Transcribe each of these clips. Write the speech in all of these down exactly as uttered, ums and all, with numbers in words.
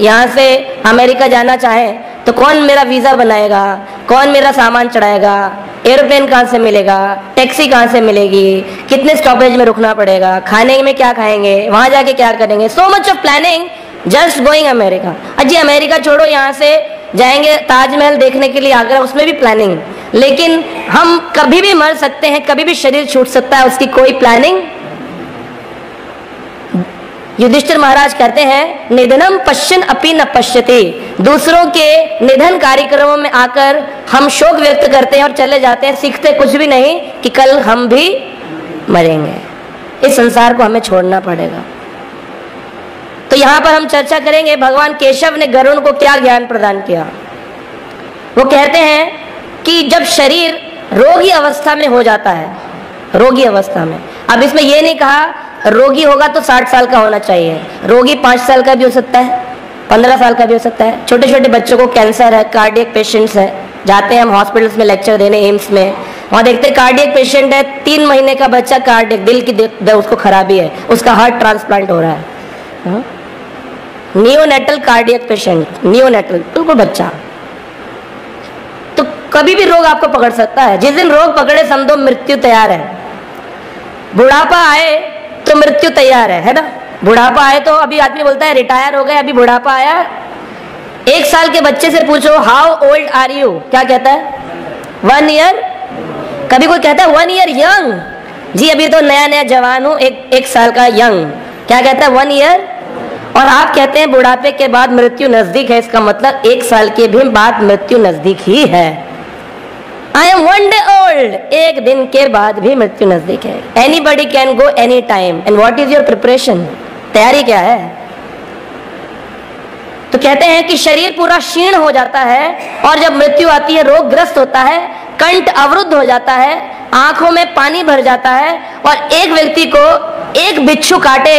यहाँ से अमेरिका जाना चाहें तो कौन मेरा वीज़ा बनाएगा, कौन मेरा सामान चढ़ाएगा, एयरप्लेन कहाँ से मिलेगा, टैक्सी कहाँ से मिलेगी, कितने स्टॉपेज में रुकना पड़ेगा, खाने में क्या खाएंगे, वहाँ जाके क्या करेंगे, so much of planning just going America. अजी अमेरिका छोड़ो, यहाँ से जाएंगे ताजमहल देखने के लिए आगरा, उसमें भी प्लानिंग। लेकिन हम कभी भी मर सकते हैं, कभी भी शरीर छूट सकता है, उसकी कोई प्लानिंग। युधिष्ठिर महाराज कहते हैं निधनम पश्यन अपि न पश्यति, दूसरों के निधन कार्यक्रमों में आकर हम शोक व्यक्त करते हैं और चले जाते हैं, सीखते कुछ भी नहीं कि कल हम भी मरेंगे, इस संसार को हमें छोड़ना पड़ेगा। तो यहाँ पर हम चर्चा करेंगे भगवान केशव ने गरुण को क्या ज्ञान प्रदान किया। वो कहते हैं कि जब शरीर रोगी अवस्था में हो जाता है, रोगी अवस्था में, अब इसमें ये नहीं कहा रोगी होगा तो साठ साल का होना चाहिए, रोगी पाँच साल का भी हो सकता है, पंद्रह साल का भी हो सकता है। छोटे छोटे बच्चों को कैंसर है, कार्डियक पेशेंट्स है, जाते हैं हम हॉस्पिटल्स में लेक्चर देने एम्स में, वहाँ देखते हैं कार्डियक पेशेंट है, तीन महीने का बच्चा कार्डियक, दिल की उसको खराबी है, उसका हार्ट ट्रांसप्लांट हो रहा है। नियोनेटल कार्डियक पेशेंट, नियोनेटल बिल्कुल बच्चा। तो कभी भी रोग आपको पकड़ सकता है, जिस दिन रोग पकड़े समझो मृत्यु तैयार है। बुढ़ापा आए तो मृत्यु तैयार है, है ना। बुढ़ापा आए तो अभी आदमी बोलता है रिटायर हो गए, अभी बुढ़ापा आया। एक साल के बच्चे से पूछो हाउ ओल्ड आर यू, क्या कहता है वन ईयर। कभी कोई कहता है वन ईयर यंग, जी अभी तो नया नया जवान हूँ, एक, एक साल का यंग, क्या कहता है वन ईयर। और आप कहते हैं बुढ़ापे के बाद मृत्यु नजदीक है, इसका मतलब एक साल के भी बाद मृत्यु नजदीक ही है। I am one day old, एक दिन के बाद भी मृत्यु नजदीक है। Anybody can go any time and what is your preparation, तैयारी क्या है। तो कहते हैं कि शरीर पूरा क्षीण हो जाता है और जब मृत्यु आती है रोगग्रस्त होता है, कंठ अवरुद्ध हो जाता है, आंखों में पानी भर जाता है। और एक व्यक्ति को एक बिच्छू काटे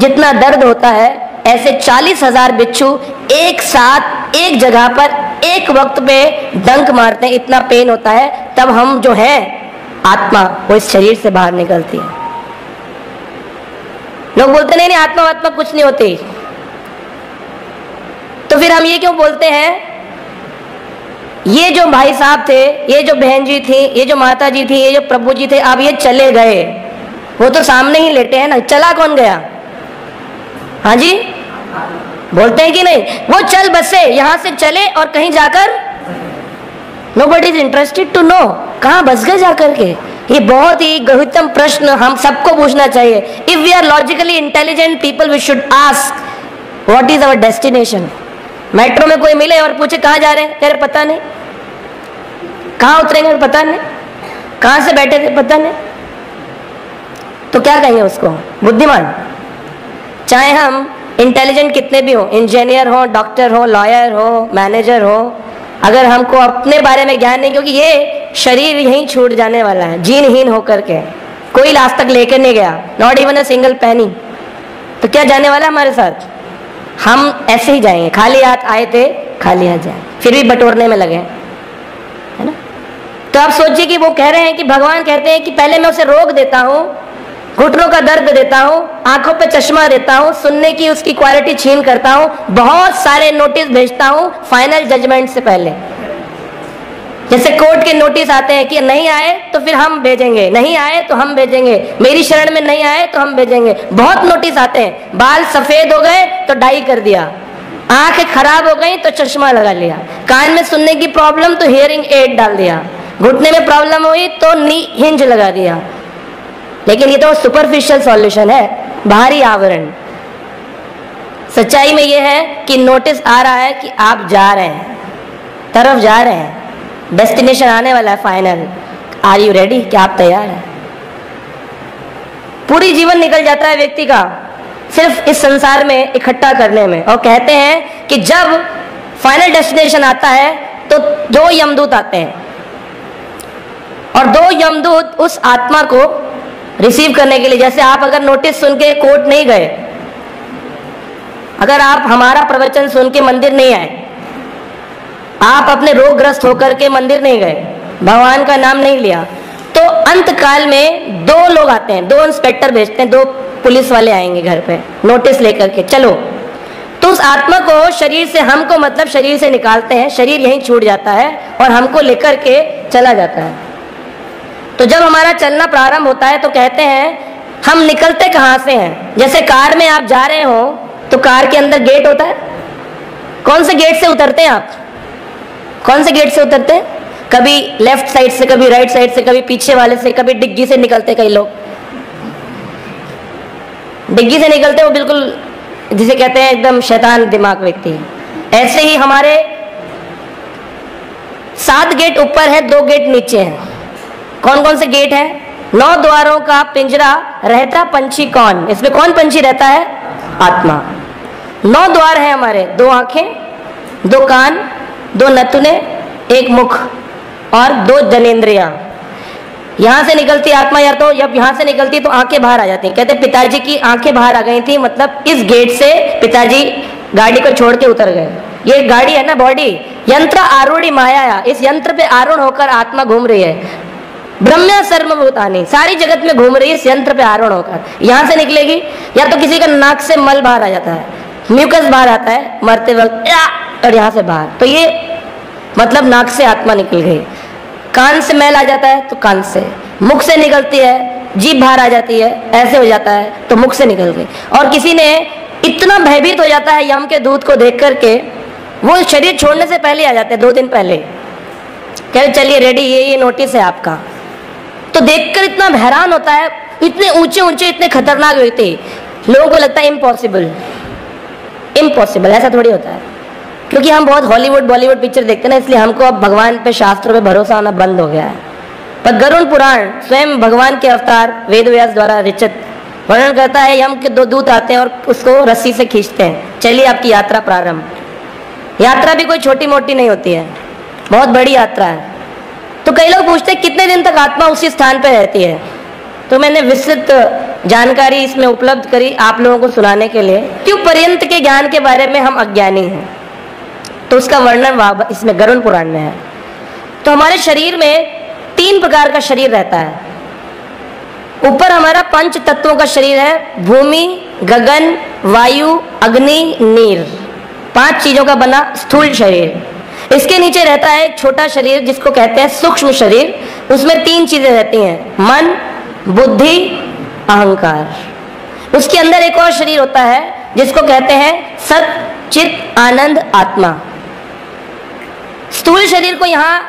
जितना दर्द होता है, ऐसे चालीस हजार बिच्छू एक साथ एक जगह पर एक वक्त पे डंक मारते हैं, इतना पेन होता है। तब हम जो है आत्मा वो इस शरीर से बाहर निकलती है। लोग बोलते नहीं नहीं आत्मा आत्मा कुछ नहीं होती, तो फिर हम ये क्यों बोलते हैं। ये जो भाई साहब थे, ये जो बहन जी थी, ये जो माता जी थी, ये जो प्रभु जी थे, अब ये चले गए, वो तो सामने ही लेटे हैं ना। चला कौन गया, हाँ जी बोलते हैं कि नहीं, वो चल बसे, यहाँ से चले और कहीं जाकर nobody is interested to know कहाँ बस गए जाकर के। ये बहुत ही गहनतम प्रश्न हम सबको पूछना चाहिए। If we are logically intelligent people we should ask what is our destination. Metro में कोई मिले और पूछे कहाँ जा रहे हैं, कह रहे पता नहीं, कहाँ उतरेंगे पता नहीं, कहाँ से बैठे थे पता नहीं, तो क्या कहेंगे उसको बुद्धिमान। चाहे हम इंटेलिजेंट कितने भी हो, इंजीनियर हो, डॉक्टर हो, लॉयर हो, मैनेजर हो, अगर हमको अपने बारे में ज्ञान नहीं, क्योंकि ये शरीर यहीं छूट जाने वाला है, जीनहीन होकर के कोई लास्ट तक लेकर नहीं गया, नॉट इवन अ सिंगल पैनी, तो क्या जाने वाला हमारे साथ। हम ऐसे ही जाएंगे, खाली हाथ आए थे खाली हाथ जाए, फिर भी बटोरने में लगे, है ना। तो आप सोचिए कि वो कह रहे हैं कि भगवान कहते हैं कि पहले मैं उसे रोक देता हूँ, घुटनों का दर्द देता हूँ, आंखों पे चश्मा देता हूँ, सुनने की उसकी क्वालिटी छीन करता हूँ, बहुत सारे नोटिस भेजता हूँ फाइनल जजमेंट से पहले। जैसे कोर्ट के नोटिस आते हैं कि नहीं आए तो फिर हम भेजेंगे, नहीं आए तो हम भेजेंगे, मेरी शरण में नहीं आए तो हम भेजेंगे। बहुत नोटिस आते हैं, बाल सफेद हो गए तो डाई कर दिया, आंखें खराब हो गई तो चश्मा लगा लिया, कान में सुनने की प्रॉब्लम तो हियरिंग एड डाल दिया, घुटने में प्रॉब्लम हुई तो नी हिंज लगा दिया। लेकिन ये तो सुपरफिशियल सॉल्यूशन है, बाहरी आवरण। सच्चाई में ये है कि नोटिस आ रहा है कि आप जा रहे हैं, तरफ जा रहे हैं, डेस्टिनेशन आने वाला है फाइनल। आर यू रेडी, क्या आप तैयार हैं। पूरी जीवन निकल जाता है व्यक्ति का सिर्फ इस संसार में इकट्ठा करने में। और कहते हैं कि जब फाइनल डेस्टिनेशन आता है तो दो यमदूत आते हैं और दो यमदूत उस आत्मा को रिसीव करने के लिए, जैसे आप अगर नोटिस सुन के कोर्ट नहीं गए, अगर आप हमारा प्रवचन सुन के मंदिर नहीं आए, आप अपने रोगग्रस्त होकर के मंदिर नहीं गए, भगवान का नाम नहीं लिया, तो अंत काल में दो लोग आते हैं, दो इंस्पेक्टर भेजते हैं, दो पुलिस वाले आएंगे घर पे नोटिस लेकर के चलो। तो उस आत्मा को शरीर से, हमको मतलब शरीर से निकालते हैं, शरीर यहीं छूट जाता है और हमको लेकर के चला जाता है। तो जब हमारा चलना प्रारंभ होता है तो कहते हैं हम निकलते कहाँ से हैं। जैसे कार में आप जा रहे हो तो कार के अंदर गेट होता है, कौन से गेट से उतरते हैं आप, कौन से गेट से उतरते हैं? कभी लेफ्ट साइड से, कभी राइट साइड से, कभी पीछे वाले से, कभी डिग्गी से निकलते। कई लोग डिग्गी से निकलते, वो बिल्कुल जिसे कहते हैं एकदम शैतान दिमाग व्यक्ति। ऐसे ही हमारे सात गेट ऊपर है, दो गेट नीचे हैं। कौन कौन से गेट हैं? नौ द्वारों का पिंजरा रहता पंछी कौन, इसमें कौन पंछी रहता है? आत्मा। नौ द्वार है हमारे, दो आंखें, दो कान, दो नथुने, एक मुख और दो जनेन्द्रियां। यहाँ से निकलती आत्मा यार, तो जब यहाँ से निकलती तो आंखें बाहर आ जाती हैं। कहते पिताजी की आंखें बाहर आ गई थी, मतलब इस गेट से पिताजी गाड़ी को छोड़ के उतर गए। ये गाड़ी है ना, बॉडी, यंत्र आरूढ़ी माया, इस यंत्र पे आरूढ़ होकर आत्मा घूम रही है। ब्रह्म सर्वभूतानि, सारी जगत में घूम रही है इस यंत्र पे आरूढ़ होकर। यहाँ से निकलेगी या तो किसी का नाक से मल बाहर आ जाता है, म्यूकस बाहर आता है मरते वक्त, और यहाँ से बाहर, तो ये मतलब नाक से आत्मा निकल गई। कान से मैल आ जाता है तो कान से, मुख से निकलती है, जीभ बाहर आ जाती है, ऐसे हो जाता है तो मुख से निकल गई। और किसी ने इतना भयभीत हो जाता है यम के दूत को देख करके, वो शरीर छोड़ने से पहले आ जाते हैं, दो दिन पहले, कह चलिए रेडी, ये ये नोटिस है आपका। तो देखकर इतना हैरान होता है, इतने ऊंचे ऊंचे, इतने खतरनाक व्यक्ति, लोगों को लगता है इम्पॉसिबल इम्पॉसिबल। ऐसा थोड़ी होता है, क्योंकि हम बहुत हॉलीवुड बॉलीवुड पिक्चर देखते हैं ना, इसलिए हमको अब भगवान पे, शास्त्रों पे भरोसा होना बंद हो गया है। पर गरुड़ पुराण स्वयं भगवान के अवतार वेद व्यास द्वारा रचित वर्णन करता है, यम के दो दूत आते हैं और उसको रस्सी से खींचते हैं, चलिए आपकी यात्रा प्रारंभ। यात्रा भी कोई छोटी मोटी नहीं होती है, बहुत बड़ी यात्रा है। तो कई लोग पूछते हैं कितने दिन तक आत्मा उसी स्थान पर रहती है, तो मैंने विस्तृत जानकारी इसमें उपलब्ध करी आप लोगों को सुनाने के लिए, क्यों पर्यंत के ज्ञान के बारे में हम अज्ञानी हैं। तो उसका वर्णन इसमें गरुड़ पुराण में है। तो हमारे शरीर में तीन प्रकार का शरीर रहता है। ऊपर हमारा पंच तत्वों का शरीर है, भूमि, गगन, वायु, अग्नि, नीर, पांच चीजों का बना स्थूल शरीर। इसके नीचे रहता है एक छोटा शरीर जिसको कहते हैं सूक्ष्म शरीर, उसमें तीन चीजें रहती हैं, मन, बुद्धि, अहंकार। उसके अंदर एक और शरीर होता है जिसको कहते हैं सत, चित, आनंद, आत्मा। स्थूल शरीर को यहाँ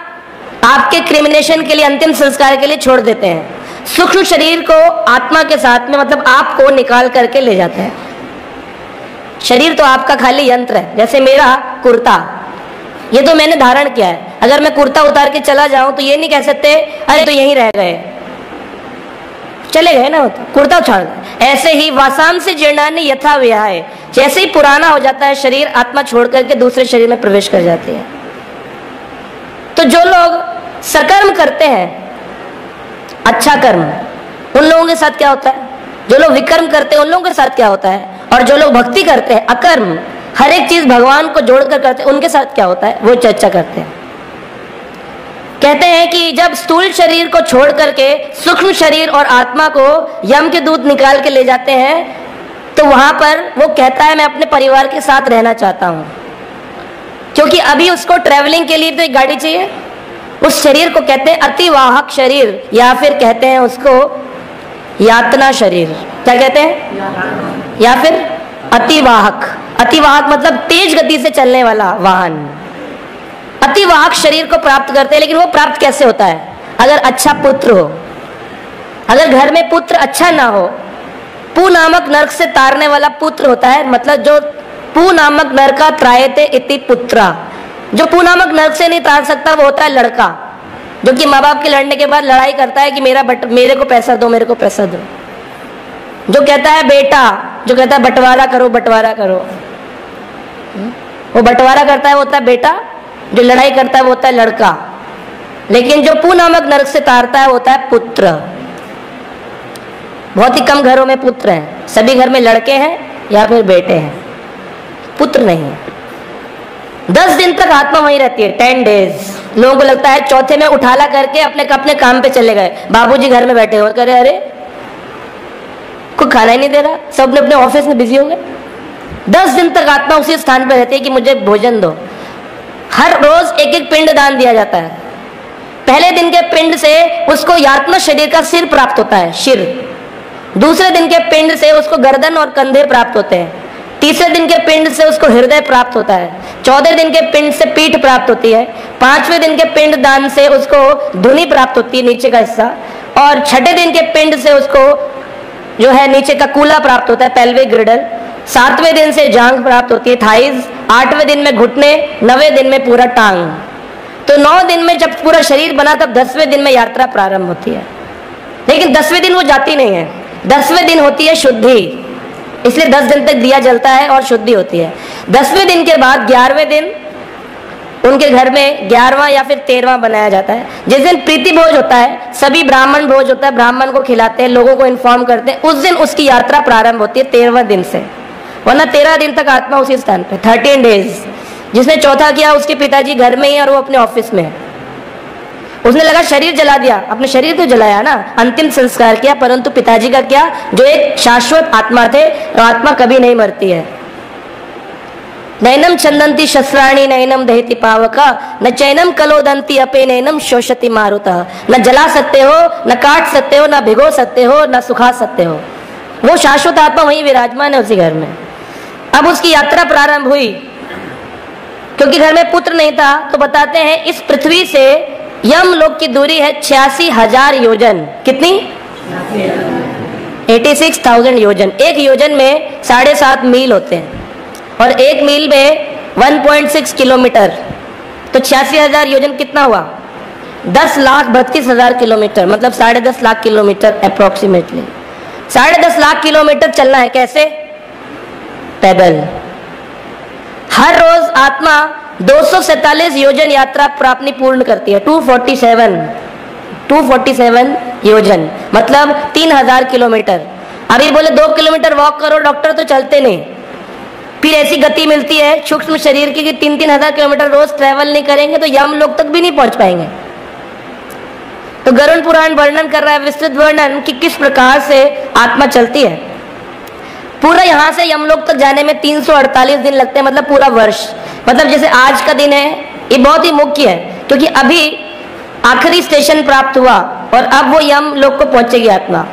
आपके क्रिमिनेशन के लिए, अंतिम संस्कार के लिए छोड़ देते हैं। सूक्ष्म शरीर को आत्मा के साथ में, मतलब आपको निकाल करके ले जाते हैं। शरीर तो आपका खाली यंत्र है, जैसे मेरा कुर्ता, ये तो मैंने धारण किया है। अगर मैं कुर्ता उतार के चला जाऊं तो ये नहीं कह सकते अरे तो यहीं रह गए, चले गए ना, कुर्ता उछाड़ गए। ऐसे ही वासांसि जीर्णानि यथा विहाय, जैसे ही पुराना हो जाता है शरीर, आत्मा छोड़ करके दूसरे शरीर में प्रवेश कर जाती है। तो जो लोग सकर्म करते हैं, अच्छा कर्म, उन लोगों के साथ क्या होता है? जो लोग विकर्म करते हैं उन लोगों के साथ क्या होता है? और जो लोग भक्ति करते हैं, अकर्म, हर एक चीज भगवान को जोड़कर करते हैं, उनके साथ क्या होता है, वो चर्चा करते हैं। कहते हैं कि जब स्थूल शरीर को छोड़ करके सूक्ष्म शरीर और आत्मा को यम के दूत निकाल के ले जाते हैं, तो वहां पर वो कहता है मैं अपने परिवार के साथ रहना चाहता हूं, क्योंकि अभी उसको ट्रैवलिंग के लिए तो एक गाड़ी चाहिए। उस शरीर को कहते हैं अतिवाहक शरीर, या फिर कहते हैं उसको यातना शरीर। क्या कहते हैं? या फिर अतिवाहक। अतिवाहक मतलब तेज गति से चलने वाला वाहन। अतिवाहक शरीर को प्राप्त करते हैं, लेकिन वो प्राप्त कैसे होता है? अगर अच्छा पुत्र हो, अगर घर में पुत्र अच्छा ना हो, पू नामक नरक से तारने वाला पुत्र होता है, मतलब जो पू नामक नरका त्रायते इति पुत्रा, जो पू नामक नरक से नहीं तार सकता वो होता है लड़का, जो कि माँ बाप के लड़ने के बाद लड़ाई करता है कि मेरा बट मेरे को पैसा दो, मेरे को पैसा दो। जो कहता है बेटा, जो कहता है बंटवारा करो बंटवारा करो, वो बंटवारा करता है, वो होता है बेटा। जो लड़ाई करता है वो होता है लड़का। लेकिन जो पू नामक नरक से तारता है वो होता है पुत्र। बहुत ही कम घरों में पुत्र हैं, सभी घर में लड़के हैं या फिर बेटे हैं, पुत्र नहीं है। दस दिन तक आत्मा वहीं रहती है, टेन डेज। लोगों को लगता है चौथे में उठाला करके अपने अपने काम पे चले गए, बाबूजी घर में बैठे हो, कह रहे अरे कोई खाना ही नहीं दे रहा, सब अपने ऑफिस में बिजी हो गए। दस दिन तक आत्मा उसी स्थान पर रहती है कि मुझे भोजन दो। हर रोज एक एक पिंड दान दिया जाता है। पहले दिन के पिंड से उसको यातना शरीर का सिर प्राप्त होता है, शिर। दूसरे दिन के पिंड से उसको गर्दन और कंधे प्राप्त होते हैं। तीसरे दिन के पिंड से उसको हृदय प्राप्त होता है। चौदह दिन के पिंड से पीठ प्राप्त होती है। पांचवें दिन के पिंड दान से उसको धुनी प्राप्त होती है, नीचे का हिस्सा। और छठे दिन के पिंड से उसको जो है नीचे का कूला प्राप्त होता है, पेल्विक ग्रिडल। सातवें दिन से जांघ प्राप्त होती है, थाइज। आठवें दिन में घुटने, नवे दिन में पूरा टांग। तो नौ दिन में जब पूरा शरीर बना तब दसवें दिन में यात्रा प्रारंभ होती है। लेकिन दसवें दिन वो जाती नहीं है, दसवें दिन होती है शुद्धि। इसलिए दस दिन तक दिया जलता है और शुद्धि होती है। दसवें दिन के बाद ग्यारहवें दिन उनके घर में ग्यारहवां या फिर तेरहवां बनाया जाता है, जिस दिन प्रीति भोज होता है। सभी ब्राह्मण भोज होता है, ब्राह्मण को खिलाते हैं, लोगों को इन्फॉर्म करते हैं। उस दिन उसकी यात्रा प्रारंभ होती है तेरहवें दिन से, वरना तेरह दिन तक आत्मा उसी स्थान पे। थर्टीन डेज जिसने चौथा किया उसके पिताजी घर में ही और वो अपने ऑफिस में। उसने लगा शरीर जला दिया, अपने शरीर तो जलाया ना, अंतिम संस्कार किया, परंतु पिताजी का क्या, जो एक शाश्वत आत्मा थे और आत्मा कभी नहीं मरती है। नैनम छंदंती शस्त्राणी नैनम दहति पावका न चैनम कलोदंती अपे नैनम शोषति मारुता। न जला सकते हो, न काट सकते हो, न भिगो सकते हो, न सुखा सकते हो। वो शाश्वत आत्मा वहीं विराजमान है उसी घर में। अब उसकी यात्रा प्रारंभ हुई। क्योंकि घर में पुत्र नहीं था तो बताते हैं इस पृथ्वी से यम लोक की दूरी है छियासी हजार योजन। कितनी? छियासी हज़ार योजन। एक योजन में साढ़े सात मील होते हैं और एक मील में एक पॉइंट छह किलोमीटर। तो छियासी हजार योजन कितना हुआ? दस लाख बत्तीस हजार किलोमीटर, मतलब साढ़े दस लाख किलोमीटर अप्रोक्सीमेटली। साढ़े दस लाख किलोमीटर चलना है। कैसे? पैदल। हर रोज आत्मा दो सौ सैतालीस योजन यात्रा प्राप्ति पूर्ण करती है। दो सौ सैंतालीस योजन मतलब तीन हजार किलोमीटर। अभी बोले दो किलोमीटर वॉक करो, डॉक्टर तो चलते नहीं। फिर ऐसी गति मिलती है सूक्ष्म शरीर की कि तीन तीन हजार किलोमीटर रोज ट्रेवल नहीं करेंगे तो यम लोग तक भी नहीं पहुंच पाएंगे। तो गरुड़ पुराण वर्णन कर रहा है, विस्तृत वर्णन कि किस प्रकार से आत्मा चलती है। पूरा यहाँ से यमलोक तक जाने में तीन सौ अड़तालीस दिन लगते हैं, मतलब पूरा वर्ष। मतलब जैसे आज का दिन है, ये बहुत ही मुख्य है क्योंकि अभी आखिरी स्टेशन प्राप्त हुआ और अब वो यम लोक को पहुंचेगी आत्मा।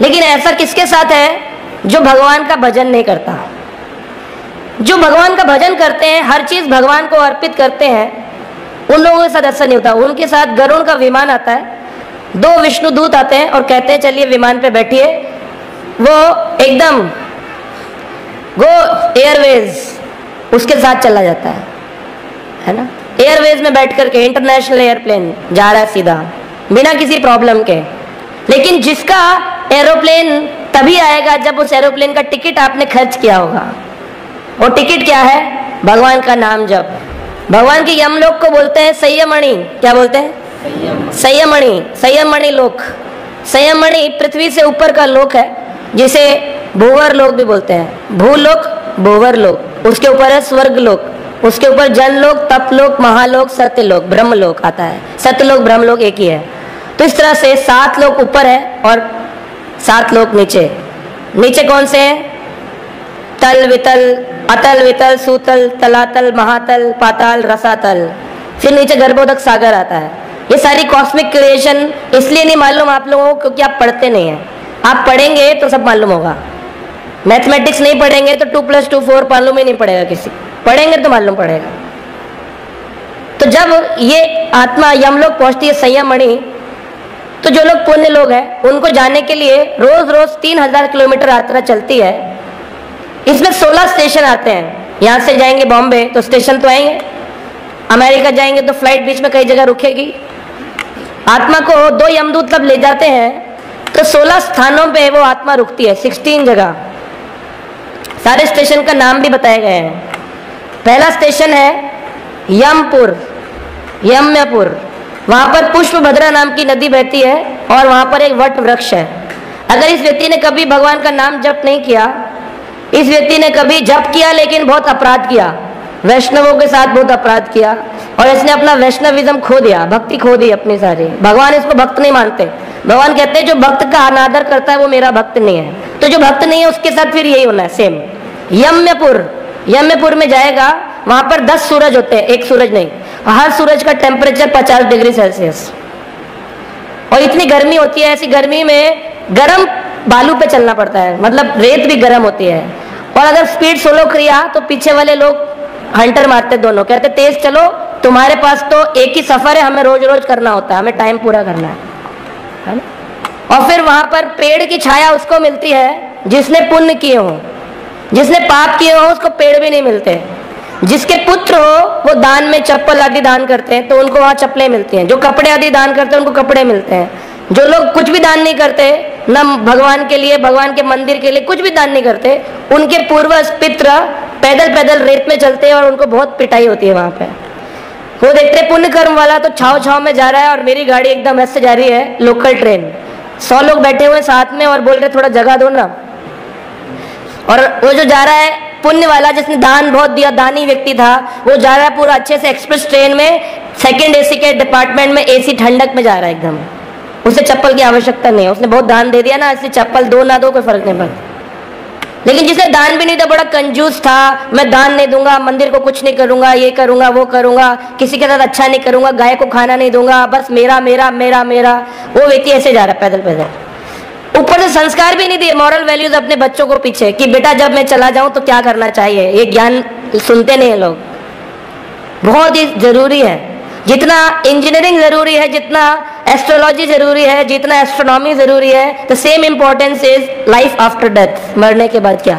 लेकिन ऐसा किसके साथ है? जो भगवान का भजन नहीं करता। जो भगवान का भजन करते हैं, हर चीज भगवान को अर्पित करते हैं, उन लोगों के साथ ऐसा नहीं होता। उनके साथ गरुड़ का विमान आता है, दो विष्णु दूत आते हैं और कहते हैं चलिए विमान पे बैठिए। वो एकदम गो एयरवेज उसके साथ चला जाता है, है ना। एयरवेज में बैठ करके इंटरनेशनल एयरप्लेन जा रहा है सीधा, बिना किसी प्रॉब्लम के। लेकिन जिसका एरोप्लेन तभी आएगा जब उस एरोप्लेन का टिकट आपने खर्च किया होगा। वो टिकट क्या है? भगवान का नाम जप। भगवान के यमलोक को बोलते हैं संयमणि। क्या बोलते हैं? संयमणि। संयमणि लोक, संयमणि पृथ्वी से ऊपर का लोक है जिसे भूवर लोक भी बोलते हैं। भूलोक, भूवर लोक, उसके ऊपर है स्वर्ग लोक, उसके ऊपर जन लोक, तप लोक, महालोक, सत्यलोक, ब्रह्मलोक आता है। सत्यलोक ब्रह्मलोक एक ही है। तो इस तरह से सात लोक ऊपर है और सात लोक नीचे। नीचे कौन से हैं? तल वितल, अतल वितल, सूतल, तलातल, महातल, पाताल, रसातल। फिर नीचे गर्भोदक सागर आता है। ये सारी कॉस्मिक क्रिएशन इसलिए नहीं मालूम आप लोगों को क्योंकि आप पढ़ते नहीं है। आप पढ़ेंगे तो सब मालूम होगा। मैथमेटिक्स नहीं पढ़ेंगे तो टू प्लस टू फोर मालूम ही नहीं पड़ेगा किसी, पढ़ेंगे तो मालूम पड़ेगा। तो जब ये आत्मा यमलोक पहुंचती है संयमणि, तो जो लोग पुण्य लोग हैं उनको जाने के लिए रोज रोज तीन हजार किलोमीटर यात्रा चलती है। इसमें सोलह स्टेशन आते हैं। यहाँ से जाएंगे बॉम्बे तो स्टेशन तो आएंगे, अमेरिका जाएंगे तो फ्लाइट बीच में कई जगह रुकेगी। आत्मा को दो यमदूत तब ले जाते हैं तो सोलह स्थानों पे वो आत्मा रुकती है, सोलह जगह। सारे स्टेशन का नाम भी बताए गए हैं। पहला स्टेशन है यमपुर, यम्यपुर। वहाँ पर पुष्पभद्रा नाम की नदी बहती है और वहाँ पर एक वट वृक्ष है। अगर इस व्यक्ति ने कभी भगवान का नाम जप नहीं किया, इस व्यक्ति ने कभी जप किया लेकिन बहुत अपराध किया, वैष्णवों के साथ बहुत अपराध किया और इसने अपना वैष्णविज्म खो दिया, भक्ति खो दी अपनी सारी। भगवान इसको भक्त नहीं मानते। भगवान कहते हैं जो भक्त का अनादर करता है वो मेरा भक्त नहीं है। तो जो भक्त नहीं है उसके साथ फिर यही होना है सेम। यम्यपुर, यम्यपुर में जाएगा, वहां पर दस सूरज होते हैं, एक सूरज नहीं, हर सूरज का टेम्परेचर पचास डिग्री सेल्सियस, और इतनी गर्मी होती है, ऐसी गर्मी में गर्म बालू पे चलना पड़ता है, मतलब रेत भी गर्म होती है, और अगर स्पीड स्लो किया तो पीछे वाले लोग हंटर मारते, दोनों कहते तेज चलो, तुम्हारे पास तो एक ही सफर है, हमें रोज रोज करना होता है, हमें टाइम पूरा करना है, है ना? और फिर वहां पर पेड़ की छाया उसको मिलती है जिसने पुण्य किए हो, जिसने पाप किए हो उसको पेड़ भी नहीं मिलते, जिसके पुत्र हो वो दान में चप्पल आदि दान करते हैं तो उनको वहाँ चप्पलें मिलती हैं, जो कपड़े आदि दान करते हैं उनको कपड़े मिलते हैं, जो लोग कुछ भी दान नहीं करते न भगवान के लिए, भगवान के मंदिर के लिए कुछ भी दान नहीं करते, उनके पूर्वज पित्र पैदल पैदल रेत में चलते हैं और उनको बहुत पिटाई होती है वहाँ पे। वो देखते पुण्य कर्म वाला तो छाव छाव में जा रहा है और मेरी गाड़ी एकदम ऐसे जा रही है, लोकल ट्रेन, सौ लोग बैठे हुए साथ में और बोल रहे थोड़ा जगह दो ना। और वो जो जा रहा है पुण्य वाला जिसने दान बहुत दिया, दानी व्यक्ति था, वो जा रहा है पूरा अच्छे से एक्सप्रेस ट्रेन में, सेकंड एसी के डिपार्टमेंट में, एसी ठंडक में जा रहा है एकदम, उसे चप्पल की आवश्यकता नहीं है, उसने बहुत दान दे दिया ना, इसलिए चप्पल दो ना दो कोई फर्क नहीं पड़ता। लेकिन जिसने दान भी नहीं दिया, बड़ा कंजूस था, मैं दान नहीं दूंगा, मंदिर को कुछ नहीं करूंगा, ये करूंगा वो करूंगा, किसी के साथ अच्छा नहीं करूंगा, गाय को खाना नहीं दूंगा, बस मेरा मेरा मेरा मेरा, वो व्यक्ति ऐसे जा रहा है पैदल पैदल। ऊपर से संस्कार भी नहीं दिए, मॉरल वैल्यूज अपने बच्चों को पीछे कि बेटा जब मैं चला जाऊं तो क्या करना चाहिए, ये ज्ञान सुनते नहीं लोग। बहुत ही जरूरी है, जितना इंजीनियरिंग जरूरी है, जितना एस्ट्रोलॉजी जरूरी है, जितना एस्ट्रोनॉमी जरूरी है, the same importance is life after death, मरने के बाद क्या।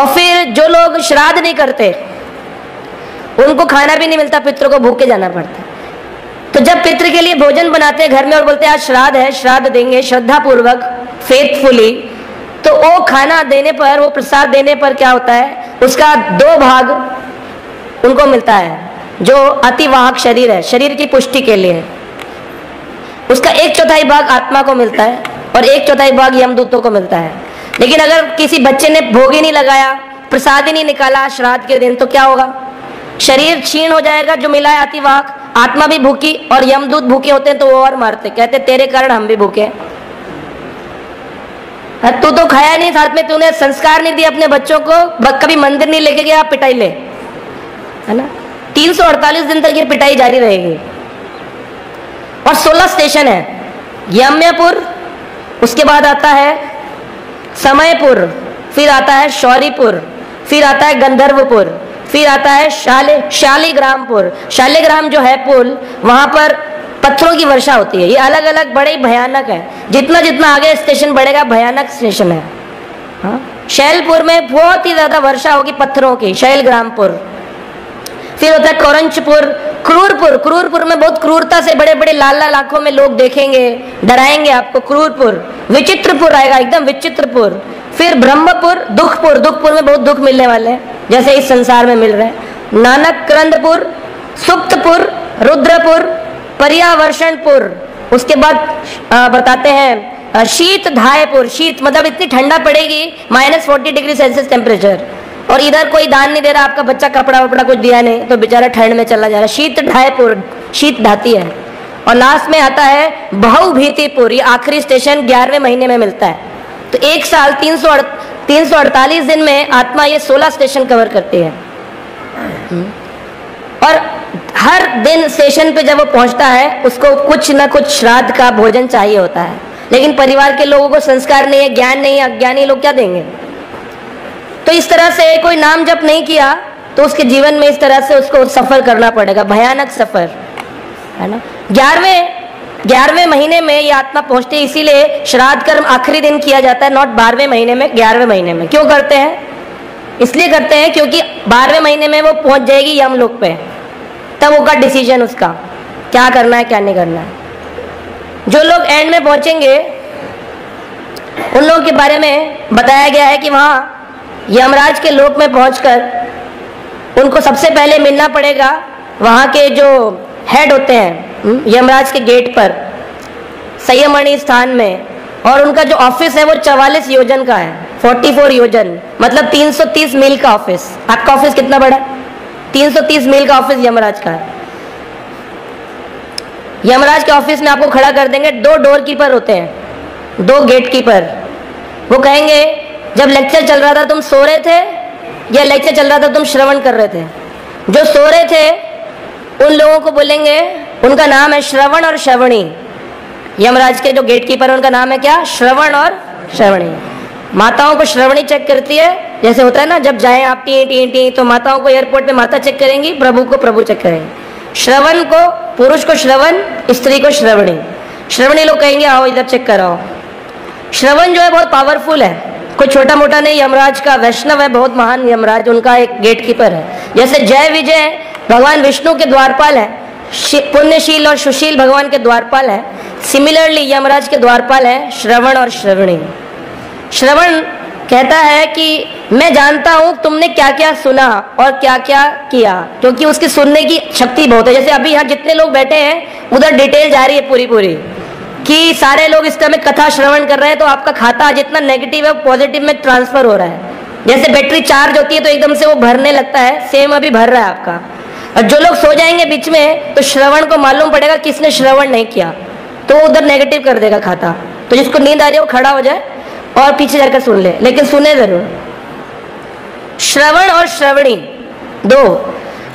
और फिर जो लोग श्राद्ध नहीं करते उनको खाना भी नहीं मिलता, पितरों को भूखे जाना पड़ता। तो जब पितृ के लिए भोजन बनाते हैं घर में और बोलते हैं आज श्राद्ध है, श्राद्ध देंगे श्रद्धा पूर्वक फेथफुली, तो वो खाना देने पर, वो प्रसाद देने पर क्या होता है, उसका दो भाग उनको मिलता है जो अतिवाहक शरीर है, शरीर की पुष्टि के लिए, उसका एक चौथाई भाग आत्मा को मिलता है और एक चौथाई भाग यमदूतों को मिलता है। लेकिन अगर किसी बच्चे ने भोग ही नहीं लगाया, प्रसाद ही नहीं निकाला श्राद्ध के दिन, तो क्या होगा, शरीर क्षीण हो जाएगा जो मिला है अतिवाहक, आत्मा भी भूखी, और यमदूत भूखे होते हैं तो वो और मारते, कहते तेरे कारण हम भी भूखे, तू तो खाया नहीं साथ में, तूने संस्कार नहीं दिया अपने बच्चों को, कभी मंदिर नहीं लेके गया, पिटाई ले, है ना। तीन सौ अड़तालीस दिन तक ये पिटाई जारी रहेगी। और सोलह स्टेशन है, यम्यपुर, उसके बाद आता है समयपुर, फिर आता है शौरीपुर, फिर आता है गंधर्वपुर, फिर आता है शाले शालीग्रामपुर। शालीग्राम जो है पुल, वहां पर पत्थरों की वर्षा होती है। ये अलग अलग बड़े भयानक है, जितना जितना आगे स्टेशन बढ़ेगा भयानक स्टेशन है। हाँ? शैलपुर में बहुत ही ज्यादा वर्षा होगी पत्थरों की, शैलग्रामपुर। फिर होता है कोरंजपुर, क्रूरपुर। क्रूरपुर में बहुत क्रूरता से बड़े बड़े लाल लाल आंखों में लोग देखेंगे, डराएंगे आपको, क्रूरपुर। विचित्रपुर आएगा, एकदम विचित्रपुर। फिर ब्रह्मपुर, दुखपुर। दुखपुर में बहुत दुख मिलने वाले हैं जैसे इस संसार में मिल रहे हैं। नानक क्रंदपुर, सुप्तपुर, रुद्रपुर, पर्यावर्षणपुर। उसके बाद बताते हैं शीत धायपुर। शीत मतलब इतनी ठंडा पड़ेगी, minus forty degree Celsius temperature. और इधर कोई दान नहीं दे रहा, आपका बच्चा कपड़ा वपड़ा कुछ दिया नहीं तो बेचारा ठंड में चला जा रहा है। शीत धायपुर, शीत ढाती है। और लास्ट में आता है बहुभीतिपुर। ये आखिरी स्टेशन ग्यारहवें महीने में मिलता है। तो एक साल तीन सौ तीन सौ अड़तालीस दिन में आत्मा ये सोलह स्टेशन कवर करती है। और हर दिन स्टेशन पे जब वो पहुंचता है उसको कुछ ना कुछ श्राद्ध का भोजन चाहिए होता है। लेकिन परिवार के लोगों को संस्कार नहीं है, ज्ञान नहीं है, अज्ञानी लोग क्या देंगे। तो इस तरह से कोई नाम जप नहीं किया तो उसके जीवन में इस तरह से उसको सफर करना पड़ेगा, भयानक सफर, है ना। ग्यारहवें ग्यारहवें महीने में ये आत्मा पहुंचती है, इसीलिए श्राद्ध कर्म आखिरी दिन किया जाता है, नॉट बारहवें महीने में, ग्यारहवें महीने में। क्यों करते हैं? इसलिए करते हैं क्योंकि बारहवें महीने में वो पहुंच जाएगी यमलोक पे, तब होगा डिसीजन उसका क्या करना है क्या नहीं करना है। जो लोग एंड में पहुंचेंगे उन लोगों के बारे में बताया गया है कि वहाँ यमराज के लोक में पहुँच उनको सबसे पहले मिलना पड़ेगा वहाँ के जो हेड होते हैं यमराज के गेट पर संयमणी स्थान में। और उनका जो ऑफिस है वो चवालीस योजन का है, चौवालीस योजन मतलब तीन सौ तीस मील का ऑफिस। आपका ऑफिस कितना बड़ा है? तीन सौ तीस मील का ऑफिस यमराज का है। यमराज के ऑफिस में आपको खड़ा कर देंगे। दो डोर कीपर होते हैं, दो गेट कीपर। वो कहेंगे जब लेक्चर चल रहा था तुम सो रहे थे या लेक्चर चल रहा था तुम श्रवण कर रहे थे? जो सो रहे थे उन लोगों को बोलेंगे, उनका नाम है श्रवण और श्रवणी। यमराज के जो गेटकीपर है उनका नाम है क्या? श्रवण और श्रवणी। माताओं को श्रवणी चेक करती है, जैसे होता है ना जब जाएं आप टी टी टी तो माताओं को एयरपोर्ट पे माता चेक करेंगी, प्रभु को प्रभु चेक करेंगे। श्रवण को, पुरुष को श्रवण, स्त्री को श्रवणी। श्रवणी लोग कहेंगे आओ इधर चेक कराओ। श्रवण जो है बहुत पावरफुल है, कोई छोटा मोटा नहीं, यमराज का वैष्णव है, बहुत महान यमराज उनका एक गेटकीपर है। जैसे जय विजय भगवान विष्णु के द्वारपाल है, पुण्यशील और सुशील भगवान के द्वारपाल है, सिमिलरली यमराज के द्वारपाल है श्रवण और श्रवणी। श्रवण कहता है कि मैं जानता हूँ तुमने क्या क्या सुना और क्या क्या किया, क्योंकि उसकी सुनने की शक्ति बहुत है। जैसे अभी यहाँ जितने लोग बैठे हैं उधर डिटेल जा रही है पूरी पूरी कि सारे लोग इस समय कथा श्रवण कर रहे हैं, तो आपका खाता जितना नेगेटिव है वो पॉजिटिव में ट्रांसफर हो रहा है। जैसे बैटरी चार्ज होती है तो एकदम से वो भरने लगता है, सेम अभी भर रहा है आपका। और जो लोग सो जाएंगे बीच में तो श्रवण को मालूम पड़ेगा किसने श्रवण नहीं किया, तो उधर नेगेटिव कर देगा खाता। तो जिसको नींद आ रही है वो खड़ा हो जाए और पीछे जाकर सुन ले, लेकिन सुने जरूर। श्रवण और श्रवणी दो।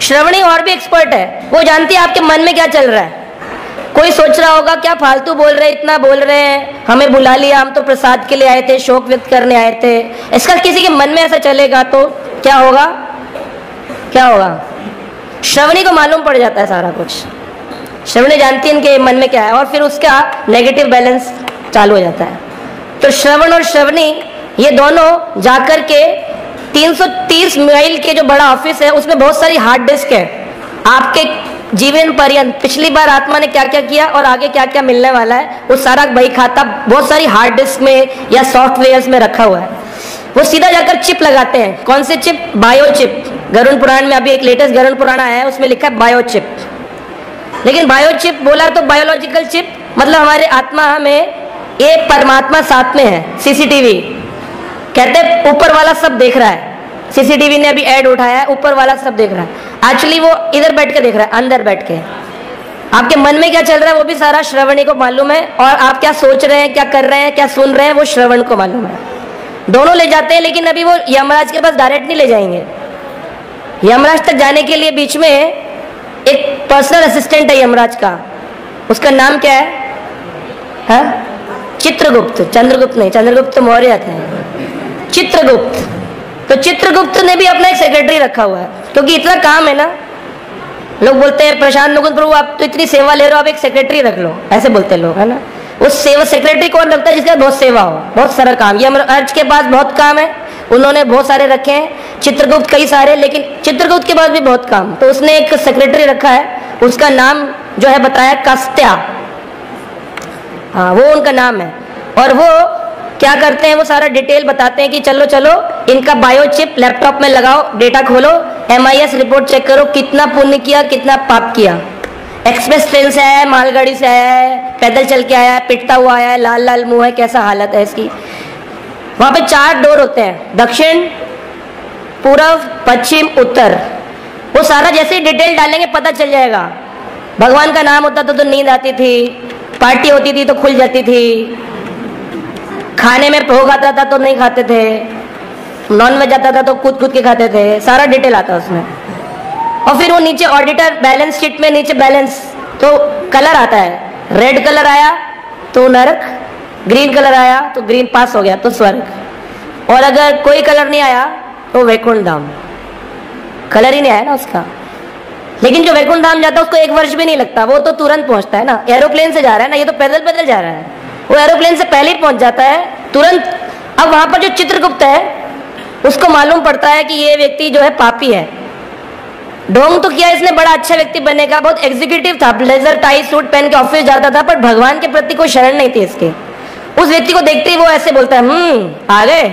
श्रवणी और भी एक्सपर्ट है, वो जानती है आपके मन में क्या चल रहा है। कोई सोच रहा होगा क्या फालतू बोल रहे, इतना बोल रहे हैं, हमें बुला लिया, हम तो प्रसाद के लिए आए थे, शोक व्यक्त करने आए थे। इसका किसी के मन में ऐसा चलेगा तो क्या होगा? क्या होगा? श्रवणी को मालूम पड़ जाता है सारा कुछ। श्रवणी जानती है इनके मन में क्या है और फिर उसका नेगेटिव बैलेंस चालू हो जाता है। तो श्रवण और श्रवणी ये दोनों जाकर के तीन सौ तीस मील के जो बड़ा ऑफिस है उसमें बहुत सारी हार्ड डिस्क है आपके जीवन पर्यंत, पिछली बार आत्मा ने क्या क्या किया और आगे क्या क्या मिलने वाला है, वो सारा बही खाता बहुत सारी हार्ड डिस्क में या सॉफ्टवेयर में रखा हुआ है। वो सीधा जाकर चिप लगाते हैं। कौन सी chip? Bio chip. Garuda Purana में अभी एक लेटेस्ट गरुड़ पुराण आया है उसमें लिखा है बायो चिप। लेकिन बायो चिप बोला तो बायोलॉजिकल चिप, मतलब हमारे आत्मा में ये परमात्मा साथ में है। सीसीटीवी कहते हैं ऊपर वाला सब देख रहा है, सीसीटीवी ने अभी ऐड उठाया है ऊपर वाला सब देख रहा है, एक्चुअली वो इधर बैठ के देख रहा है, अंदर बैठ के आपके मन में क्या चल रहा है वो भी सारा श्रवणी को मालूम है, और आप क्या सोच रहे हैं, क्या कर रहे हैं, क्या सुन रहे हैं, वो श्रवण को मालूम है। दोनों ले जाते हैं, लेकिन अभी वो यमराज के पास डायरेक्ट नहीं ले जाएंगे। यमराज तक जाने के लिए बीच में एक पर्सनल असिस्टेंट है यमराज का, उसका नाम क्या है? हा? चित्रगुप्त। चंद्रगुप्त नहीं, चंद्रगुप्त मौर्य थे, चित्रगुप्त। तो चित्रगुप्त ने भी अपना एक सेक्रेटरी रखा हुआ है, क्योंकि इतना काम है ना। लोग बोलते हैं प्रशांत मुकुंद प्रभु आप तो इतनी सेवा ले रहे हो, आप एक सेक्रेटरी रख लो, ऐसे बोलते हैं लोग, है ना। उस सेवा सेक्रेटरी कौन रखता है? जिसका बहुत सेवा हो, बहुत सारा काम। ये अर्ज के पास बहुत काम है, उन्होंने बहुत सारे रखे हैं, चित्रगुप्त कई सारे, लेकिन चित्रगुप्त के पास भी बहुत काम, तो उसने एक सेक्रेटरी रखा है, उसका नाम जो है बताया कास्त्या, हाँ वो उनका नाम है। और वो क्या करते हैं? वो सारा डिटेल बताते हैं कि चलो चलो इनका बायोचिप लैपटॉप में लगाओ, डेटा खोलो, एमआईएस रिपोर्ट चेक करो, कितना पुण्य किया कितना पाप किया, एक्सप्रेस ट्रेन से आया है, मालगाड़ी से आया है, पैदल चल के आया है, पिटता हुआ आया है, लाल लाल मुंह है, कैसा हालत है इसकी। वहाँ पे चार डोर होते हैं, दक्षिण, पूर्व, पश्चिम, उत्तर। वो सारा जैसे डिटेल डालेंगे पता चल जाएगा। भगवान का नाम होता था तो नींद आती थी, पार्टी होती थी तो खुल जाती थी, खाने में भोग आता था तो नहीं खाते थे, नॉन वेज आता था तो कूद कूद के खाते थे, सारा डिटेल आता उसमें। और फिर वो नीचे ऑडिटर बैलेंस शीट में नीचे बैलेंस तो कलर आता है, रेड कलर आया तो नरक, ग्रीन कलर आया तो ग्रीन पास हो गया तो स्वर्ग, और अगर कोई कलर नहीं आया तो वैकुंठ धाम, कलर ही नहीं आया ना उसका। लेकिन जो वैकुंठ धाम जाता है उसको एक वर्ष भी नहीं लगता, वो तो तुरंत पहुंचता है ना, एरोप्लेन से जा रहा है ना, ये तो पैदल पैदल जा रहा है, वो एरोप्लेन से पहले ही पहुंच जाता है तुरंत। अब वहां पर जो चित्रगुप्त है उसको मालूम पड़ता है कि ये व्यक्ति जो है पापी है, ढोंग तो किया इसने, बड़ा अच्छा व्यक्ति बनेगा, बहुत एग्जीक्यूटिव था, ब्लेजर टाई सूट पहन के ऑफिस जाता था, पर भगवान के प्रति कोई शरण नहीं थी इसकी। उस व्यक्ति को देखते ही वो ऐसे बोलता है हम्म आ गए,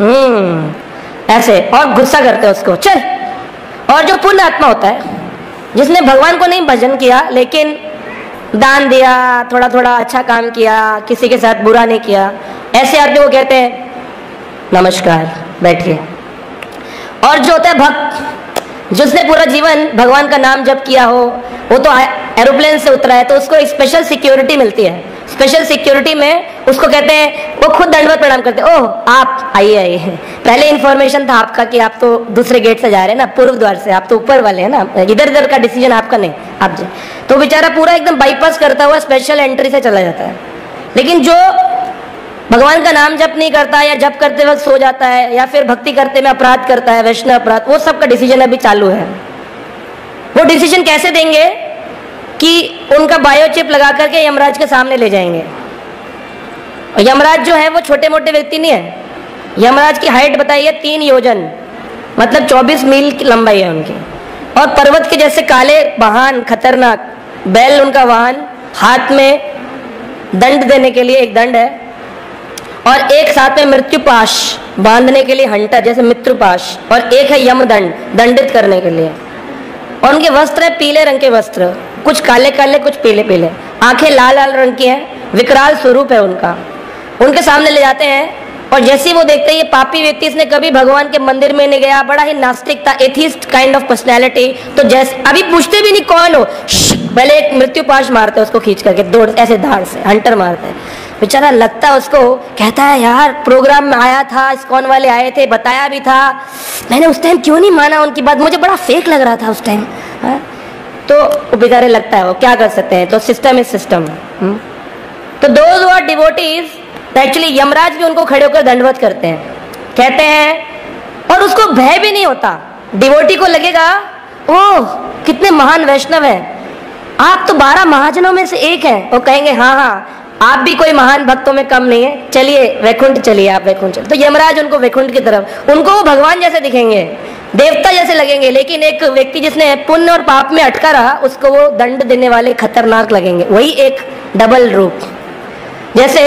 हम्म ऐसे, और गुस्सा करते हैं उसको चल। और जो पुण्य आत्मा होता है जिसने भगवान को नहीं भजन किया लेकिन दान दिया, थोड़ा थोड़ा अच्छा काम किया, किसी के साथ बुरा नहीं किया, ऐसे आदमी को कहते हैं नमस्कार बैठिए। और जो होता है भक्त, जिसने पूरा जीवन भगवान का नाम जप किया हो, वो तो एरोप्लेन से उतरा है तो उसको स्पेशल सिक्योरिटी मिलती है। स्पेशल सिक्योरिटी में उसको कहते हैं, वो खुद दंडवत प्रणाम करते हैं। ओह आप आइए आइए, पहले इन्फॉर्मेशन था आपका कि आप तो दूसरे गेट से जा रहे हैं ना, पूर्व द्वार से, आप तो ऊपर वाले हैं ना, इधर उधर का डिसीजन आपका नहीं, आप जाए। तो बेचारा पूरा एकदम बाईपास करता हुआ स्पेशल एंट्री से चला जाता है। लेकिन जो भगवान का नाम जप नहीं करता है, या जप करते वक्त सो जाता है, या फिर भक्ति करते में अपराध करता है, वैष्णव अपराध, वो सबका डिसीजन अभी चालू है। वो डिसीजन कैसे देंगे कि उनका बायोचिप लगा करके यमराज के सामने ले जाएंगे। और यमराज जो है वो छोटे मोटे व्यक्ति नहीं है, यमराज की हाइट बताइए तीन योजन, मतलब चौबीस मील की लंबाई है उनकी, और पर्वत के जैसे काले वाहन, खतरनाक बैल उनका वाहन, हाथ में दंड देने के लिए एक दंड है, और एक साथ में मृत्युपाश बांधने के लिए हंटर जैसे मृत्युपाश, और एक है यमदंड दंडित करने के लिए। और उनके वस्त्र है पीले रंग के वस्त्र, कुछ काले काले कुछ पीले पीले, आंखें लाल लाल रंग की हैं, विकराल स्वरूप है उनका। उनके सामने ले जाते हैं और जैसे ही वो देखते हैं ये पापी व्यक्ति, इसने कभी भगवान के मंदिर में नहीं गया, बड़ा ही नास्तिक था, एथिस्ट काइंड ऑफ पर्सनैलिटी, तो जैसे अभी पूछते भी नहीं कौन हो, पहले एक मृत्युपाश मारते हैं उसको खींच करके, दौड़ ऐसे धार से हंटर मारते हैं। बेचारा लगता है उसको, कहता है यार प्रोग्राम में आया था, इस्कॉन वाले आए थे, बताया भी था, मैंने उस टाइम क्यों नहीं माना उनकी बात, मुझे बड़ा फेक लग रहा था उस टाइम। तो वो बेचारे लगता है, वो क्या कर सकते हैं, तो सिस्टम इज सिस्टम। तो those who are devotees actually Yamraj भी उनको खड़े होकर दंडवत करते हैं, कहते हैं, और उसको भय भी नहीं होता। डिवोटी को लगेगा ओह कितने महान वैष्णव हैं आप, तो बारह महाजनों में से एक हैं। वो कहेंगे हाँ हाँ आप भी कोई महान भक्तों में कम नहीं है, चलिए वैकुंठ चलिए आप वैकुंठ। तो यमराज उनको वैकुंठ की तरफ, उनको वो भगवान जैसे दिखेंगे, देवता जैसे लगेंगे, लेकिन एक व्यक्ति जिसने पुण्य और पाप में अटका रहा उसको वो दंड देने वाले खतरनाक लगेंगे, वही एक डबल रूप। जैसे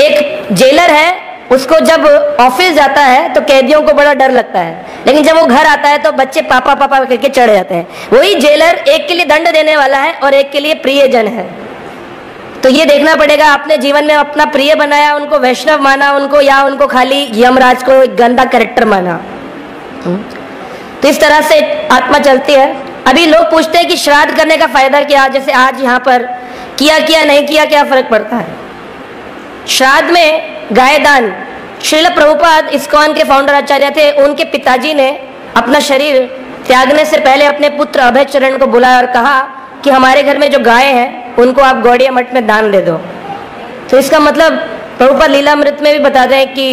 एक जेलर है, उसको जब ऑफिस जाता है तो कैदियों को बड़ा डर लगता है, लेकिन जब वो घर आता है तो बच्चे पापा पापा करके चढ़ जाते हैं। वही जेलर एक के लिए दंड देने वाला है और एक के लिए प्रियजन है। तो ये देखना पड़ेगा आपने जीवन में अपना प्रिय बनाया, उनको वैष्णव माना उनको, या उनको खाली यमराज को एक गंदा कैरेक्टर माना। तो इस तरह से आत्मा चलती है। अभी लोग पूछते हैं कि श्राद्ध करने का फायदा क्या, जैसे आज यहाँ पर किया किया नहीं किया क्या फर्क पड़ता है। श्राद्ध में गाय दान, श्रील प्रभुपाद इस्कॉन के फाउंडर आचार्य थे, उनके पिताजी ने अपना शरीर त्यागने से पहले अपने पुत्र अभय चरण को बुलाया और कहा कि हमारे घर में जो गाय हैं उनको आप गौड़िया मठ में दान दे दो। तो इसका मतलब प्रभुपाद लीलामृत में भी बताते हैं कि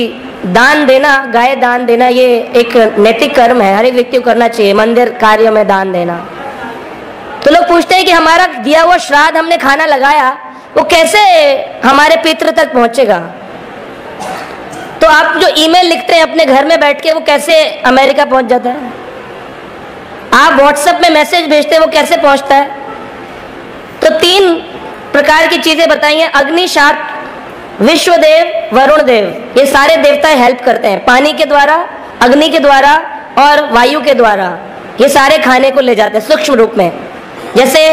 दान देना, गाय दान देना, ये एक नैतिक कर्म है, हर एक व्यक्ति को करना चाहिए, मंदिर कार्य में दान देना। तो लोग पूछते हैं कि हमारा दिया हुआ श्राद्ध हमने खाना लगाया, वो कैसे हमारे पितृ तक पहुँचेगा। तो आप जो ईमेल लिखते हैं अपने घर में बैठ के वो कैसे अमेरिका पहुँच जाता है, आप व्हाट्सएप में मैसेज भेजते हैं वो कैसे पहुँचता है। तो तीन प्रकार की चीजें बताई हैं, अग्नि शाप, विश्व देव, वरुण देव, ये सारे देवता हेल्प करते हैं, पानी के द्वारा, अग्नि के द्वारा और वायु के द्वारा, ये सारे खाने को ले जाते हैं सूक्ष्म रूप में। जैसे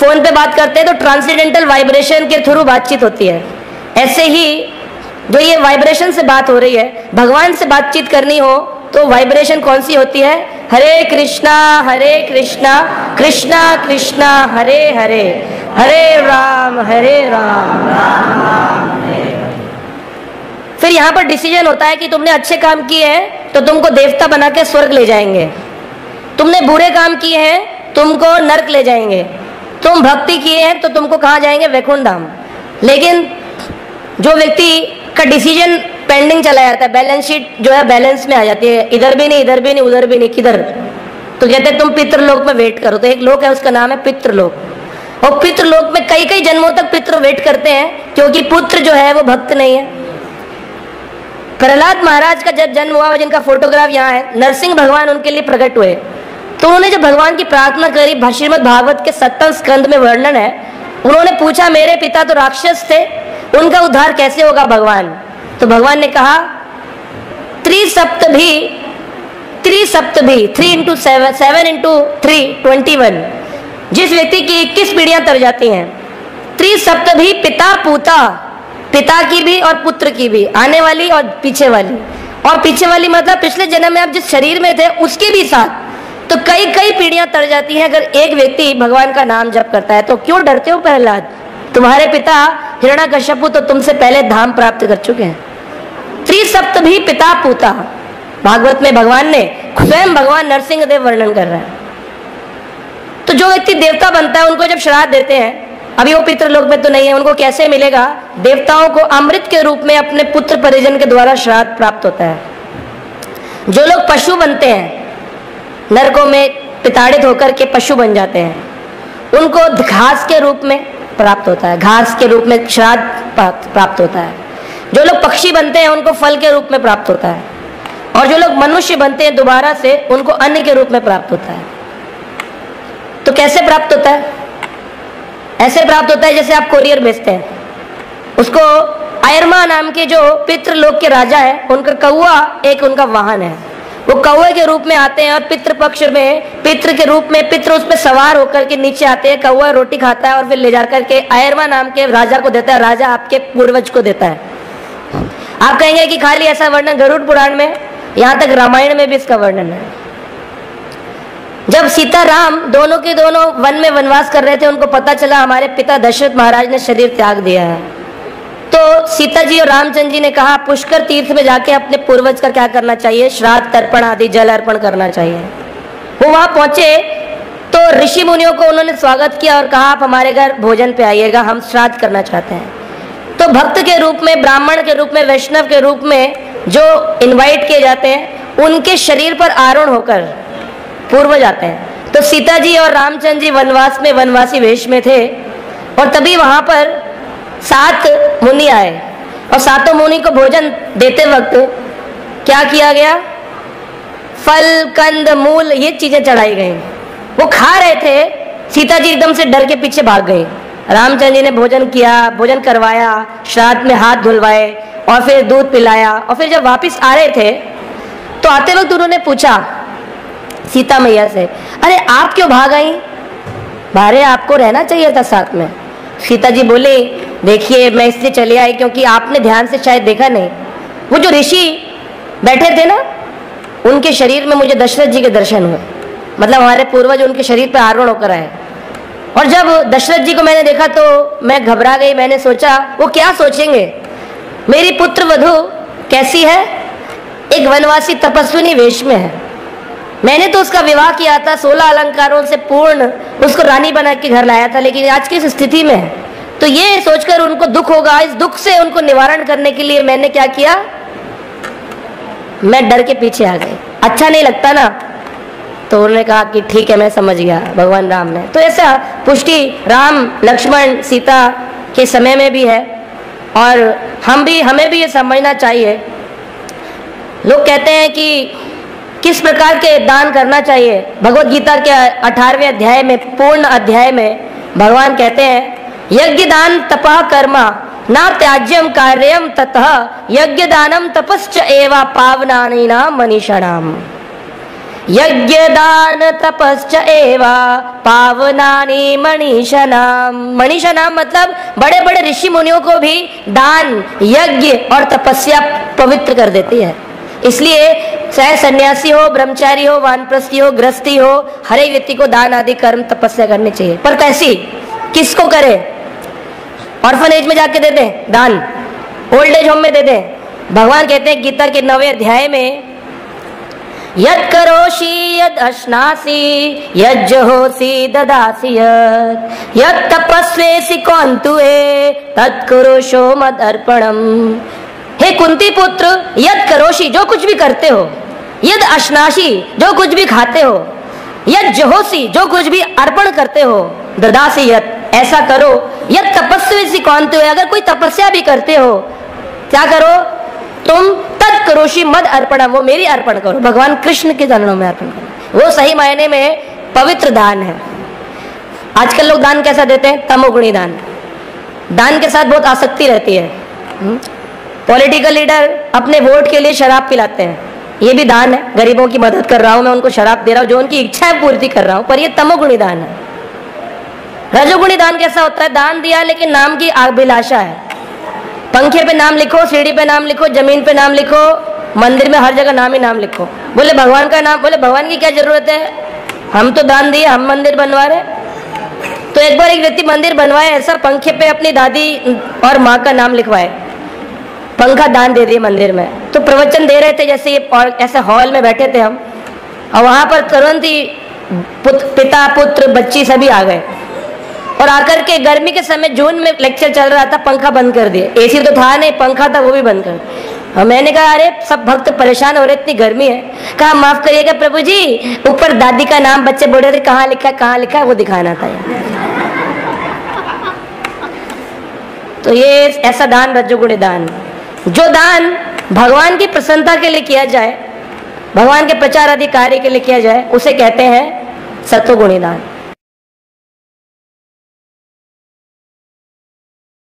फोन पे बात करते हैं तो ट्रांसीडेंटल वाइब्रेशन के थ्रू बातचीत होती है, ऐसे ही जो ये वाइब्रेशन से बात हो रही है, भगवान से बातचीत करनी हो तो वाइब्रेशन कौन सी होती है, हरे कृष्णा हरे कृष्णा कृष्णा कृष्णा हरे हरे, हरे राम हरे राम, राम, राम हरे। फिर यहाँ पर डिसीजन होता है कि तुमने अच्छे काम किए हैं तो तुमको देवता बना के स्वर्ग ले जाएंगे, तुमने बुरे काम किए हैं तुमको नर्क ले जाएंगे, तुम भक्ति किए हैं तो तुमको कहाँ जाएंगे, वैकुंठ धाम। लेकिन जो व्यक्ति का डिसीजन पेंडिंग चला जाता है, बैलेंस शीट जो है बैलेंस में आ जाती है, इधर भी नहीं इधर भी नहीं उधर भी नहीं किधर, तो कहते हैं तुम पितृलोक में वेट करो। तो एक लोक है उसका नाम है पितृलोक, और पितृलोक में कई कई जन्मों तक पितृ वेट करते हैं, क्योंकि पुत्र जो है वो भक्त नहीं है। प्रहलाद महाराज का जब जन्म हुआ, जिनका फोटोग्राफ यहाँ है, नरसिंह भगवान उनके लिए प्रकट हुए, तो उन्होंने जब भगवान की प्रार्थना करी, श्रीमद भागवत के सत्तम स्कंद में वर्णन है, उन्होंने पूछा मेरे पिता तो राक्षस थे, उनका उद्धार कैसे होगा भगवान। तो भगवान ने कहा त्रिसप्त भी त्रिसप्त भी three into seven seven into three twenty one, जिस व्यक्ति की इक्कीस पीढ़ियां तर जाती हैं, त्रिसप्त भी पिता पूता, पिता की भी और पुत्र की भी, आने वाली और पीछे वाली, और पीछे वाली मतलब पिछले जन्म में आप जिस शरीर में थे उसके भी साथ, तो कई कई पीढ़ियां तर जाती हैं अगर एक व्यक्ति भगवान का नाम जप करता है। तो क्यों डरते हो प्रहलाद, तुम्हारे पिता हिरण्यकश्यपु तो तुमसे पहले धाम प्राप्त कर चुके हैं। त्रिसप्त भी पिता पूता, भागवत में भगवान ने स्वयं भगवान नरसिंह देव वर्णन कर रहे हैं। तो जो व्यक्ति देवता बनता है उनको जब श्राद्ध देते हैं, अभी वो पितृलोक में तो नहीं है, उनको कैसे मिलेगा? देवताओं को अमृत के रूप में अपने पुत्र परिजन के द्वारा श्राद्ध प्राप्त होता है। जो लोग पशु बनते हैं, नरकों में पिताड़ित होकर के पशु बन जाते हैं, उनको घास के रूप में प्राप्त होता है, घास के रूप में श्राद्ध प्राप्त होता है। जो लोग पक्षी बनते हैं उनको फल के रूप में प्राप्त होता है, और जो लोग मनुष्य बनते हैं दोबारा से उनको अन्न के रूप में प्राप्त होता है। तो कैसे प्राप्त होता है? ऐसे प्राप्त होता है जैसे आप कोरियर भेजते हैं। उसको आयरमा नाम के जो पितृलोक के राजा है, उनका कौआ एक उनका वाहन है, वो कौए के रूप में आते हैं और पितृ पक्ष में पितृ के रूप में पितृ उस पर सवार होकर के नीचे आते हैं। कौआ रोटी खाता है और फिर ले जा करके आयरमा नाम के राजा को देता है, राजा आपके पूर्वज को देता है। आप कहेंगे कि खाली ऐसा वर्णन गरुड़ पुराण में, यहाँ तक रामायण में भी इसका वर्णन है। जब सीता राम दोनों के दोनों वन में वनवास कर रहे थे, उनको पता चला हमारे पिता दशरथ महाराज ने शरीर त्याग दिया है। तो सीता जी और रामचंद्र जी ने कहा पुष्कर तीर्थ में जाके अपने पूर्वज का क्या करना चाहिए, श्राद्ध तर्पण आदि जल अर्पण करना चाहिए। वो वहां पहुंचे तो ऋषि मुनियों को उन्होंने स्वागत किया और कहा आप हमारे घर भोजन पे आइएगा, हम श्राद्ध करना चाहते हैं। तो भक्त के रूप में, ब्राह्मण के रूप में, वैष्णव के रूप में जो इन्वाइट किए जाते हैं उनके शरीर पर आरूढ़ होकर पूर्वज आते हैं। तो सीता जी और रामचंद्र जी वनवास में वनवासी वेश में थे, और तभी वहां पर सात मुनि आए, और सातों मुनि को भोजन देते वक्त क्या किया गया, फल कंद मूल ये चीजें चढ़ाई गई। वो खा रहे थे, सीता जी एकदम से डर के पीछे भाग गई। रामचंद्र जी ने भोजन किया, भोजन करवाया, श्राद्ध में हाथ धुलवाए और फिर दूध पिलाया। और फिर जब वापस आ रहे थे तो आते वक्त उन्होंने पूछा सीता मैया से, अरे आप क्यों भाग आई, भारे आपको रहना चाहिए था साथ में। सीता जी बोले देखिए मैं इसलिए चले आई क्योंकि आपने ध्यान से शायद देखा नहीं, वो जो ऋषि बैठे थे ना उनके शरीर में मुझे दशरथ जी के दर्शन हुए, मतलब हमारे पूर्वज उनके शरीर पर आरूढ़ होकर आए। और जब दशरथ जी को मैंने देखा तो मैं घबरा गई, मैंने सोचा वो क्या सोचेंगे, मेरी पुत्र वधु कैसी है, एक वनवासी तपस्विनी वेश में है, मैंने तो उसका विवाह किया था, सोलह अलंकारों से पूर्ण उसको रानी बना के घर लाया था, लेकिन आज की इस स्थिति में है। तो ये सोचकर उनको दुख होगा, इस दुख से उनको निवारण करने के लिए मैंने क्या किया, मैं डर के पीछे आ गई, अच्छा नहीं लगता ना। तो उन्होंने कहा कि ठीक है मैं समझ गया भगवान राम ने। तो ऐसा पुष्टि राम लक्ष्मण सीता के समय में भी है, और हम भी हमें भी ये समझना चाहिए। लोग कहते हैं कि किस प्रकार के दान करना चाहिए, भगवत गीता के अठारहवें अध्याय में, पूर्ण अध्याय में भगवान कहते हैं यज्ञ दान तपा कर्मा ना त्याज्यम कार्यम ततः यज्ञ दानम तपश्च एवा पावनानि नाम मनीषाणाम, यज्ञ दान तपश्च एवा पावनानि मनीषाणाम। मनीषाणाम मतलब बड़े बड़े ऋषि मुनियों को भी दान, यज्ञ और तपस्या पवित्र कर देती है। इसलिए चाहे सन्यासी हो, ब्रह्मचारी हो, वानप्रस्थी हो, गृहस्थी हो, हर एक व्यक्ति को दान आदि कर्म तपस्या करनी चाहिए। पर कैसी, किसको करे? ऑर्फनेज में जाके दे दे दान, ओल्ड एज होम में दे दे। भगवान कहते हैं गीता के नवे अध्याय में यद करोषि यद अश्नासी यद जहोसी ददासी यद यद तपस्वेसि कौन्तुए तत् कुरुषो मद अर्पणम। हे कुंती पुत्र, यद करोषि जो कुछ भी करते हो, यद अश्नासी जो कुछ भी खाते हो, यद जहोसी जो कुछ भी अर्पण करते हो, ददासी यद ऐसा करो, यद तपस्वी कौनते हो अगर कोई तपस्या भी करते हो क्या करो तुम, तत् करोषि मद अर्पणम वो मेरी अर्पण करो, भगवान कृष्ण के चरणों में अर्पण करो। वो सही मायने में पवित्र दान है। आजकल लोग दान कैसा देते हैं, तमोगुणी दान, दान के साथ बहुत आसक्ति रहती है। पॉलिटिकल लीडर अपने वोट के लिए शराब पिलाते हैं, ये भी दान है, गरीबों की मदद कर रहा हूं मैं, उनको शराब दे रहा हूं, जो उनकी इच्छा है पूर्ति कर रहा हूं, पर ये तमोगुणी दान है। रजोगुणी दान कैसा होता है, दान दिया लेकिन नाम की अभिलाषा है, पंखे पे नाम लिखो, सीढ़ी पे नाम लिखो, जमीन पे नाम लिखो, मंदिर में हर जगह नाम ही नाम लिखो, बोले भगवान का नाम, बोले भगवान की क्या जरूरत है, हम तो दान दिए, हम मंदिर बनवा रहे, तो एक बार एक व्यक्ति मंदिर बनवाए ऐसा, पंखे पे अपनी दादी और माँ का नाम लिखवाए, पंखा दान दे दिए मंदिर में। तो प्रवचन दे रहे थे जैसे ये, और ऐसे हॉल में बैठे थे हम, और वहाँ पर तुरंत ही पिता पुत्र बच्ची सभी आ गए। और आकर के गर्मी के समय जून में लेक्चर चल रहा था, पंखा बंद कर दिए, एसी तो था नहीं, पंखा था वो भी बंद कर दिया। और मैंने कहा अरे सब भक्त परेशान हो रहे, इतनी गर्मी है। कहा माफ करिएगा प्रभु जी, ऊपर दादी का नाम बच्चे बोल रहे थे, कहाँ लिखा है कहाँ लिखा है वो दिखाना था। तो ये ऐसा दान रजोगुणी दान, जो दान भगवान की प्रसन्नता के लिए किया जाए, भगवान के प्रचार आदि कार्य के लिए किया जाए, उसे कहते हैं सत्वगुणी दान।